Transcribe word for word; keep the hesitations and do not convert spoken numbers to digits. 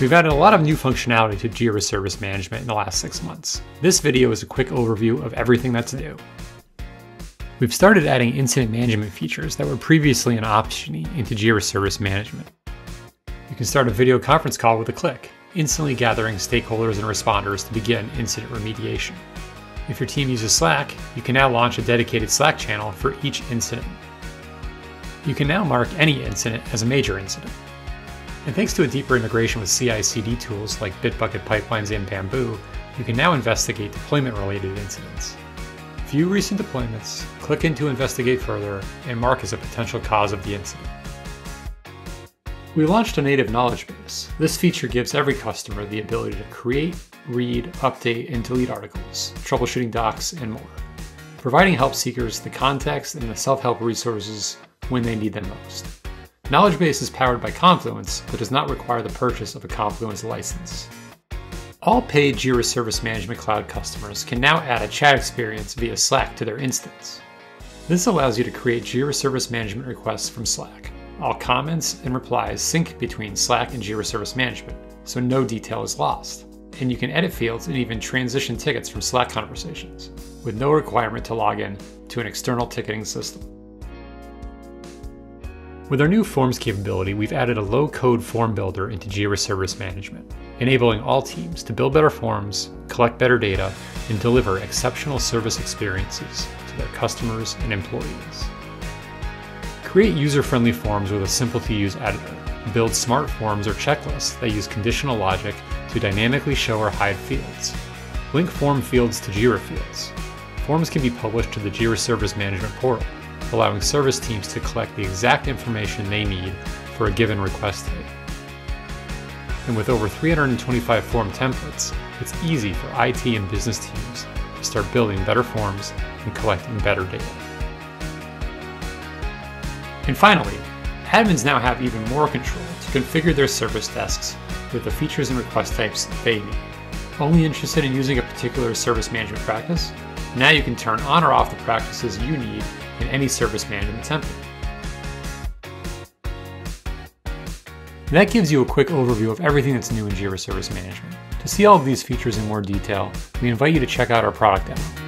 We've added a lot of new functionality to Jira Service Management in the last six months. This video is a quick overview of everything that's new. We've started adding incident management features that were previously an option into Jira Service Management. You can start a video conference call with a click, instantly gathering stakeholders and responders to begin incident remediation. If your team uses Slack, you can now launch a dedicated Slack channel for each incident. You can now mark any incident as a major incident. And thanks to a deeper integration with C I C D tools like Bitbucket Pipelines and Bamboo, you can now investigate deployment-related incidents. View recent deployments, click in to investigate further, and mark as a potential cause of the incident. We launched a native knowledge base. This feature gives every customer the ability to create, read, update, and delete articles, troubleshooting docs, and more, providing help seekers the context and the self-help resources when they need them most. Knowledge Base is powered by Confluence, but does not require the purchase of a Confluence license. All paid Jira Service Management Cloud customers can now add a chat experience via Slack to their instance. This allows you to create Jira Service Management requests from Slack. All comments and replies sync between Slack and Jira Service Management, so no detail is lost. And you can edit fields and even transition tickets from Slack conversations, with no requirement to log in to an external ticketing system. With our new Forms capability, we've added a low-code form builder into Jira Service Management, enabling all teams to build better forms, collect better data, and deliver exceptional service experiences to their customers and employees. Create user-friendly forms with a simple-to-use editor. Build smart forms or checklists that use conditional logic to dynamically show or hide fields. Link form fields to Jira fields. Forms can be published to the Jira Service Management portal, allowing service teams to collect the exact information they need for a given request type. And with over three hundred twenty-five form templates, it's easy for I T and business teams to start building better forms and collecting better data. And finally, admins now have even more control to configure their service desks with the features and request types they need. Only interested in using a particular service management practice? Now you can turn on or off the practices you need in any service management template. And that gives you a quick overview of everything that's new in Jira Service Management. To see all of these features in more detail, we invite you to check out our product demo.